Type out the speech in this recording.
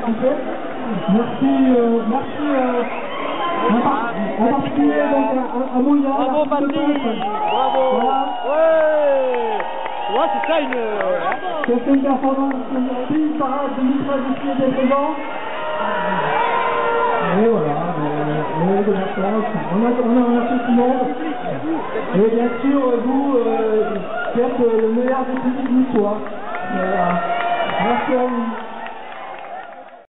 Sanchez. Merci en particulier à Moya. Bravo Patrick. Bravo. Voilà. Ouais. Ouais, c'est ça une performance, une parade de l'ultra-justice des présents. Et voilà, de la place. On a fait tout le monde. Et bien sûr, vous faites le meilleur de toute l'histoire. Voilà. Merci à vous.